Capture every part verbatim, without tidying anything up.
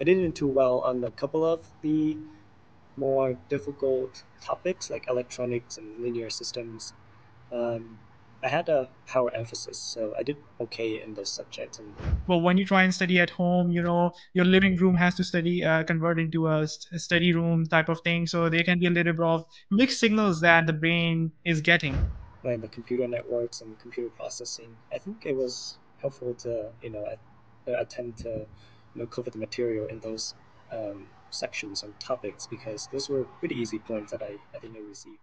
I didn't do well on a couple of the more difficult topics like electronics and linear systems. Um, I had a power emphasis, so I did okay in this subject. And well, when you try and study at home, you know, your living room has to study, uh, convert into a, st a study room type of thing. So there can be a little bit of mixed signals that the brain is getting. Like the computer networks and computer processing. I think it was helpful to, you know, attempt to, you know, cover the material in those um, sections and topics, because those were pretty easy points that I, I think I received.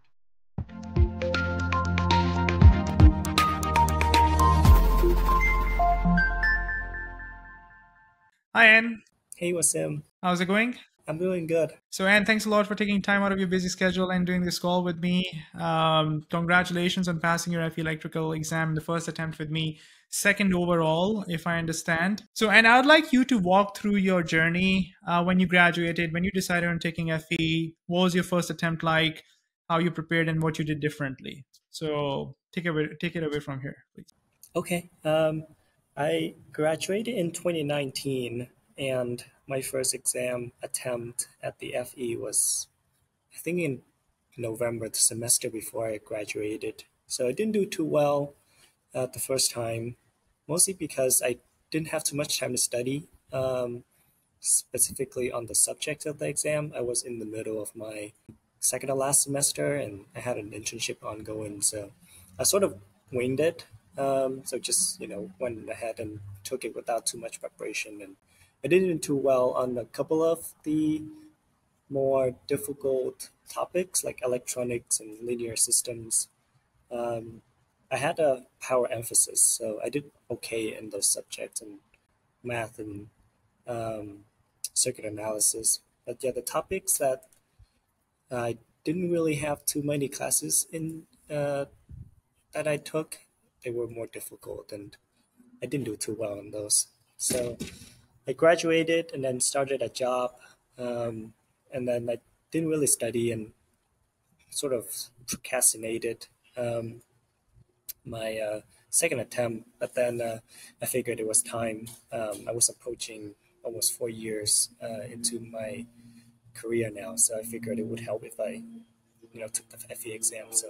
Hi, An. Hey, Wasim. How's it going? I'm doing good. So, An, thanks a lot for taking time out of your busy schedule and doing this call with me. Um, congratulations on passing your F E Electrical Exam, the first attempt with me, second overall, if I understand. So, An, I would like you to walk through your journey uh, when you graduated, when you decided on taking F E. What was your first attempt like? How you prepared and what you did differently? So, take it away, take it away from here, please. Okay. Um... I graduated in twenty nineteen, and my first exam attempt at the F E was, I think, in November, the semester before I graduated. So I didn't do too well uh, the first time, mostly because I didn't have too much time to study, um, specifically on the subject of the exam. I was in the middle of my second to last semester, and I had an internship ongoing, so I sort of winged it. Um, so just, you know, went ahead and took it without too much preparation, and I didn't do too well on a couple of the more difficult topics like electronics and linear systems. Um, I had a power emphasis, so I did okay in those subjects and math and um, circuit analysis. But yeah, the topics that I didn't really have too many classes in uh, that I took. They were more difficult, and I didn't do too well in those. So I graduated and then started a job, um, and then I didn't really study and sort of procrastinated um, my uh, second attempt. But then uh, I figured it was time. Um, I was approaching almost four years uh, into my career now, so I figured it would help if I, you know, took the F E exam. So.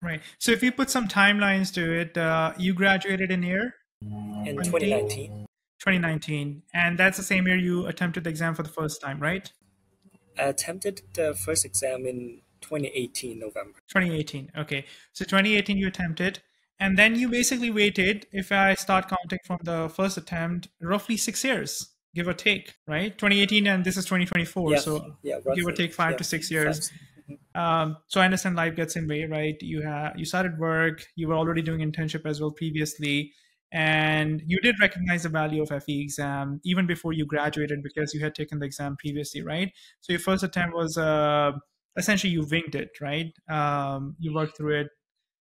Right. So if you put some timelines to it, uh, you graduated in year? In twenty nineteen. twenty nineteen. And that's the same year you attempted the exam for the first time, right? I attempted the first exam in twenty eighteen, November. twenty eighteen. Okay. So twenty eighteen you attempted. And then you basically waited, if I start counting from the first attempt, roughly six years, give or take, right? twenty eighteen and this is twenty twenty-four. Yes. So yeah, give or take five yeah, to six years. Five. Um, so I understand life gets in way, right? You have, you started work, you were already doing internship as well previously, and you did recognize the value of F E exam even before you graduated because you had taken the exam previously, right? So your first attempt was, uh, essentially you winged it, right? Um, you worked through it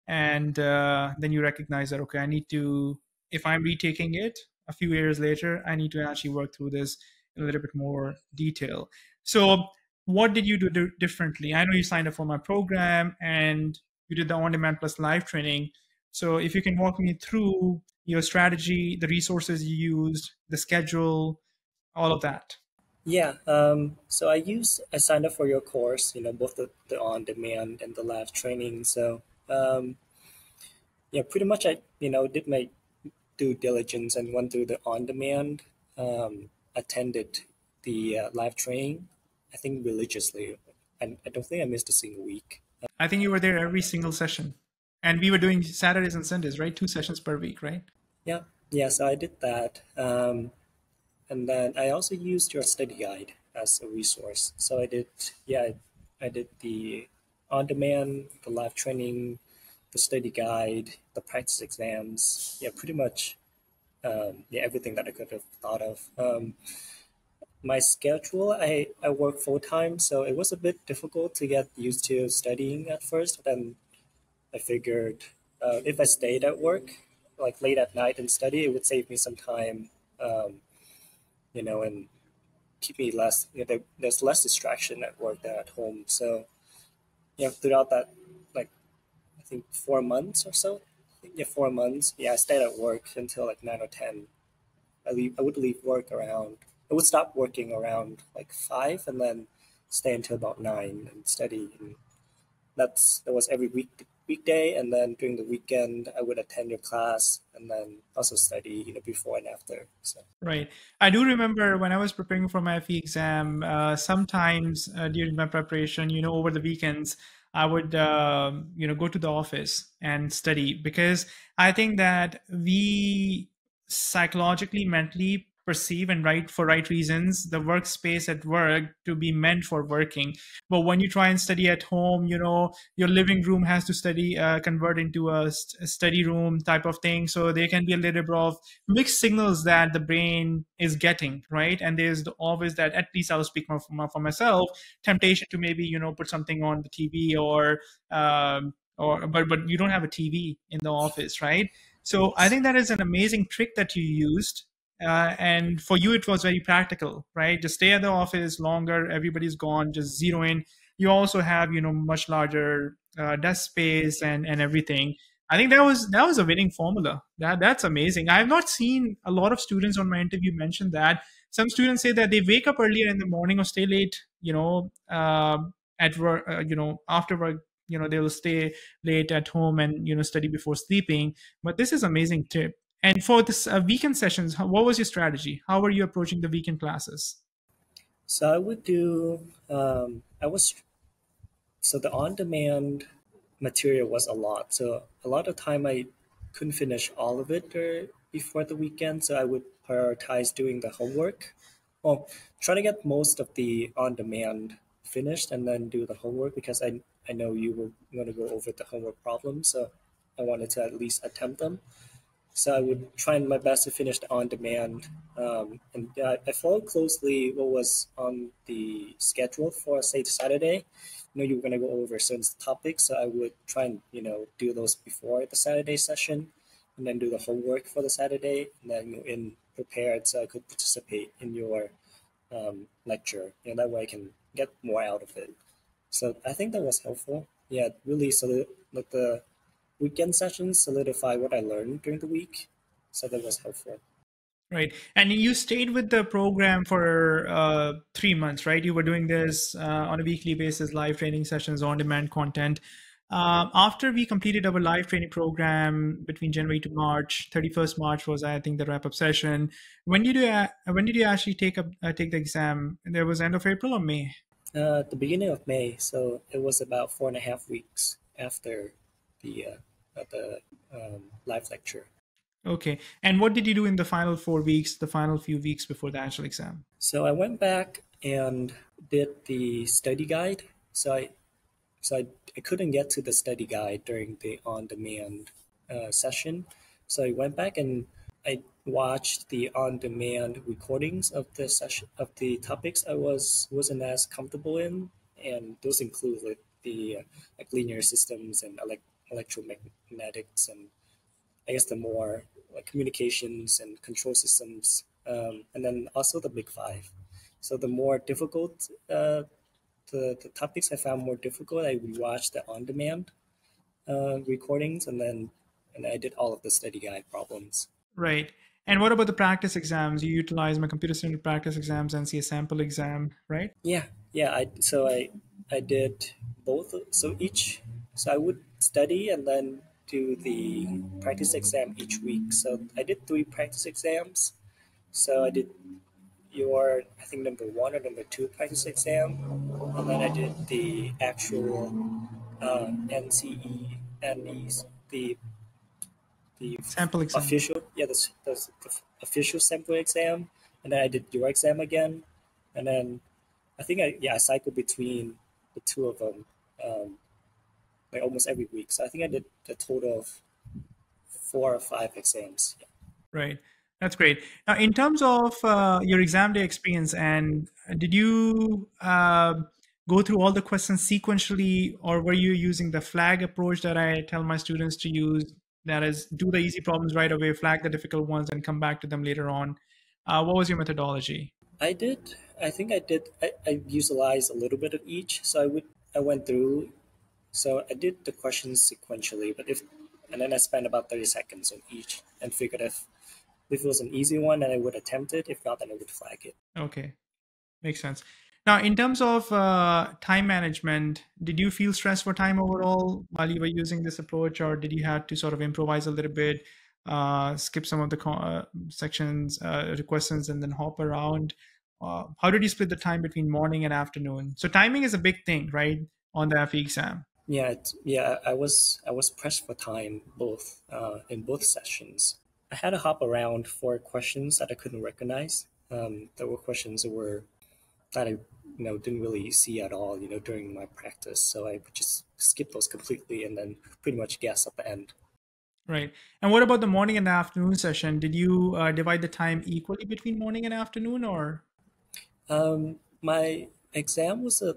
and, uh, then you recognize that, okay, I need to, if I'm retaking it a few years later, I need to actually work through this in a little bit more detail. So what did you do differently? I know you signed up for my program and you did the on-demand plus live training. So if you can walk me through your strategy, the resources you used, the schedule, all of that. Yeah. Um, so I used, I signed up for your course, you know, both the, the on-demand and the live training. So um, yeah, pretty much I, you know, did my due diligence and went through the on-demand, um, attended the uh, live training. I think religiously, and I don't think I missed a single week. I think you were there every single session, and we were doing Saturdays and Sundays, right? Two sessions per week, right? Yeah, yeah. So I did that, um, and then I also used your study guide as a resource. So I did, yeah, I, I did the on-demand, the live training, the study guide, the practice exams. Yeah, pretty much, um, yeah, everything that I could have thought of. Um, My schedule, I, I work full-time, so it was a bit difficult to get used to studying at first. Then I figured uh, if I stayed at work, like late at night and study, it would save me some time, um, you know, and keep me less, you know, there, there's less distraction at work than at home. So, yeah, throughout that, like, I think four months or so, I think, yeah, four months, yeah, I stayed at work until like nine or ten. I, leave, I would leave work around I would stop working around like five and then stay until about nine and study. And that's that was every week weekday. And then during the weekend, I would attend your class and then also study, you know, before and after. So. Right. I do remember when I was preparing for my F E exam, uh, sometimes uh, during my preparation, you know, over the weekends, I would, uh, you know, go to the office and study, because I think that we psychologically, mentally perceive, and right for right reasons, the workspace at work to be meant for working. But when you try and study at home, you know, your living room has to study, uh, convert into a, st a study room type of thing. So there can be a little bit of mixed signals that the brain is getting, right? And there's the, always that, at least I'll speak more for, for myself, temptation to maybe, you know, put something on the T V or, um, or but, but you don't have a T V in the office, right? So I think that is an amazing trick that you used. Uh, and for you, it was very practical, right? Just stay at the office longer. Everybody's gone. Just zero in. You also have, you know, much larger uh, desk space and and everything. I think that was that was a winning formula. That that's amazing. I have not seen a lot of students on my interview mention that. Some students say that they wake up earlier in the morning or stay late, you know, uh, at work, uh, you know, after work. You know, they will stay late at home and, you know, study before sleeping. But this is an amazing tip. And for this uh, weekend sessions, what was your strategy? How were you approaching the weekend classes? So I would do, um, I was, so the on-demand material was a lot. So a lot of time I couldn't finish all of it or before the weekend. So I would prioritize doing the homework. Well, try to get most of the on-demand finished and then do the homework, because I, I know you were going to go over the homework problems. So I wanted to at least attempt them. So I would try my best to finish the on-demand. Um, and I, I followed closely what was on the schedule for, say, Saturday. You know, you were going to go over certain topics, so I would try and, you know, do those before the Saturday session and then do the homework for the Saturday and then go in prepared so I could participate in your um, lecture. You know, that way I can get more out of it. So I think that was helpful. Yeah, really, so that, like the weekend sessions solidify what I learned during the week. So that was helpful. Right. And you stayed with the program for uh, three months, right? You were doing this uh, on a weekly basis, live training sessions, on-demand content. Um, after we completed our live training program between January to March, thirty-first March was, I think, the wrap-up session. When did you, uh, when did you actually take, a, uh, take the exam? There was end of April or May? Uh, the beginning of May. So it was about four and a half weeks after the, uh, the um, live lecture. Okay. And what did you do in the final four weeks, the final few weeks before the actual exam? So I went back and did the study guide. So I, so I, I couldn't get to the study guide during the on-demand uh, session. So I went back and I watched the on-demand recordings of the session, of the topics I was wasn't as comfortable in, and those include like, the uh, like linear systems and elect. electromagnetics and I guess the more like communications and control systems, um, and then also the big five. So the more difficult, uh, the, the topics I found more difficult, I rewatched the on-demand uh, recordings, and then and I did all of the study guide problems. Right. And what about the practice exams? You utilize my computer centered practice exams, N C E sample exam, right? Yeah. Yeah. I, so I, I did both. So each, so I would study and then do the practice exam each week. So I did three practice exams. So I did your, I think, number one or number two practice exam. And then I did the actual uh, N C E and these, the the sample exam. Official, yeah, the, the, the official sample exam. And then I did your exam again. And then I think I, yeah, I cycled between the two of them. Um, Like almost every week. So I think I did a total of four or five exams. Yeah. Right. That's great. Now, in terms of uh, your exam day experience, and did you uh, go through all the questions sequentially, or were you using the flag approach that I tell my students to use? That is, do the easy problems right away, flag the difficult ones, and come back to them later on. Uh, what was your methodology? I did. I think I did. I, I utilized a little bit of each. So I would. I went through. So I did the questions sequentially, but if, and then I spent about thirty seconds on each and figured if If it was an easy one, then I would attempt it. If not, then I would flag it. Okay, makes sense. Now, in terms of uh, time management, did you feel stressed for time overall while you were using this approach, or did you have to sort of improvise a little bit, uh, skip some of the uh, sections, uh, requests, and then hop around? Uh, how did you split the time between morning and afternoon? So timing is a big thing, right, on the F E exam? Yeah, it, yeah. I was I was pressed for time both uh, in both sessions. I had to hop around for questions that I couldn't recognize. Um, there were questions that were that I you know, didn't really see at all, you know, during my practice. So I just skipped those completely and then pretty much guess at the end. Right. And what about the morning and the afternoon session? Did you uh, divide the time equally between morning and afternoon, or? Um, my exam was a,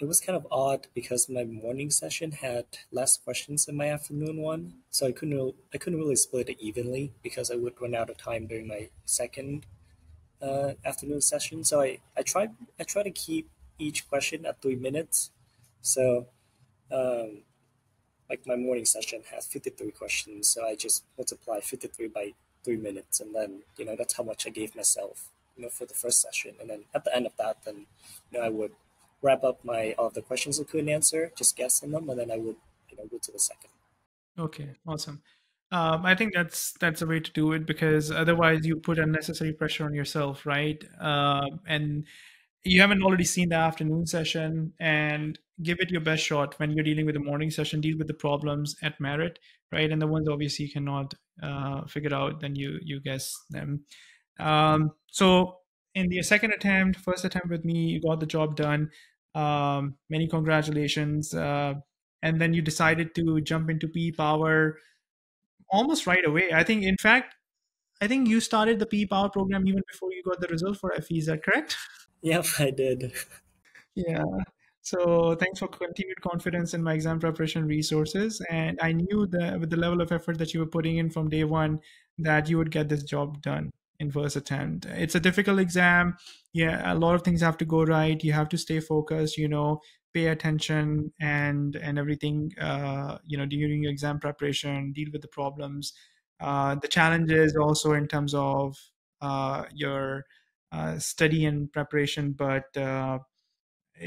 it was kind of odd because my morning session had less questions than my afternoon one. So I couldn't, I couldn't really split it evenly because I would run out of time during my second Uh, afternoon session. So I, I tried I try to keep each question at three minutes. So um, like my morning session has fifty-three questions. So I just multiply fifty-three by three minutes. And then, you know, that's how much I gave myself, you know, for the first session. And then at the end of that, then, you know, I would wrap up my, all of the questions I couldn't answer, just guessing them. And then I would, you know, go to the second. Okay, awesome. Um, I think that's that's a way to do it, because otherwise you put unnecessary pressure on yourself, right? Uh, and you haven't already seen the afternoon session, and give it your best shot when you're dealing with the morning session. Deal with the problems at merit, right? And the ones obviously you cannot uh, figure out, then you you guess them. Um, so in the second attempt, first attempt with me, you got the job done. Um, many congratulations. Uh, and then you decided to jump into P E Power almost right away. I think, in fact, I think you started the P E Power program even before you got the result for F E. Is that correct? Yep, I did. Yeah. So thanks for continued confidence in my exam preparation resources. And I knew that with the level of effort that you were putting in from day one, that you would get this job done in first attempt. It's a difficult exam. Yeah, a lot of things have to go right. You have to stay focused, you know, pay attention and and everything, uh, you know, during your exam preparation, deal with the problems, uh, the challenges also in terms of uh, your uh, study and preparation. But uh,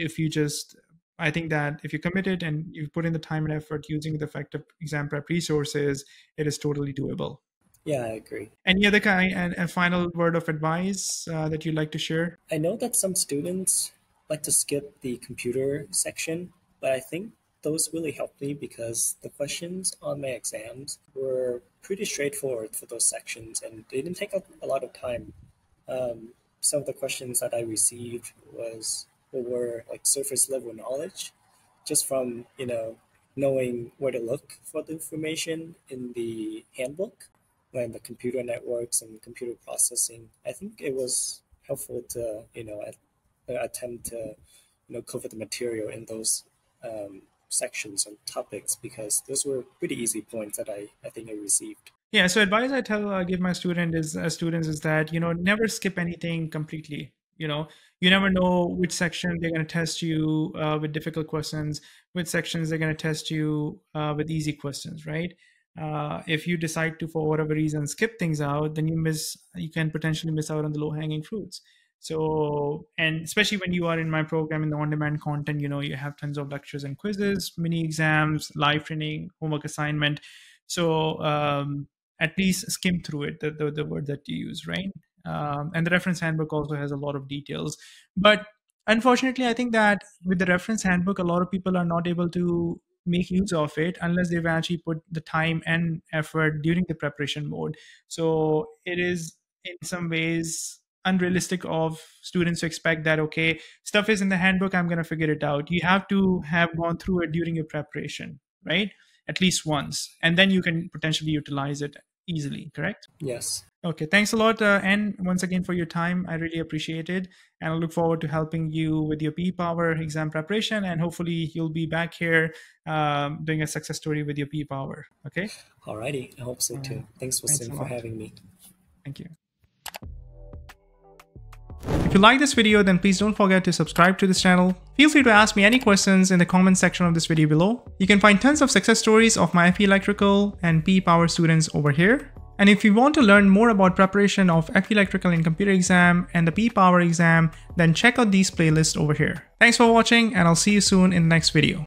if you just, I think that if you're committed and you put in the time and effort using the effective exam prep resources, it is totally doable. Yeah, I agree. Any other kind and, and final word of advice uh, that you'd like to share? I know that some students like to skip the computer section, but I think those really helped me because the questions on my exams were pretty straightforward for those sections, and they didn't take up a lot of time. Um, some of the questions that I received was were like surface level knowledge, just from, you know, knowing where to look for the information in the handbook. When the computer networks and computer processing, I think it was helpful to, you know, attempt to, you know, cover the material in those um, sections and topics, because those were pretty easy points that I, I think I received. Yeah. So advice I tell, uh, give my student is uh, students is that, you know, never skip anything completely. You know, you never know which section they're going to test you uh, with difficult questions, which sections they're going to test you uh, with easy questions, right? Uh, if you decide to, for whatever reason, skip things out, then you miss, you can potentially miss out on the low hanging fruits. So, and especially when you are in my program in the on-demand content, you know, you have tons of lectures and quizzes, mini exams, live training, homework assignment. So um, at least skim through it, the, the, the word that you use, right? Um, and the reference handbook also has a lot of details, but unfortunately, I think that with the reference handbook, a lot of people are not able to make use of it unless they've actually put the time and effort during the preparation mode. So it is in some ways unrealistic of students to expect that, okay, stuff is in the handbook, I'm going to figure it out. You have to have gone through it during your preparation, right? At least once, and then you can potentially utilize it easily, correct? Yes. Okay, thanks a lot, uh, An, once again for your time. I really appreciate it, and I look forward to helping you with your P E Power exam preparation, and hopefully you'll be back here um, doing a success story with your P E Power, okay? Alrighty, I hope so too. Uh, thanks, Wasim, for having me. Thank you. If you like this video, then please don't forget to subscribe to this channel. Feel free to ask me any questions in the comment section of this video below. You can find tons of success stories of my F E Electrical and P E Power students over here. And if you want to learn more about preparation of F E Electrical and Computer Exam and the P E Power Exam, then check out these playlists over here. Thanks for watching, and I'll see you soon in the next video.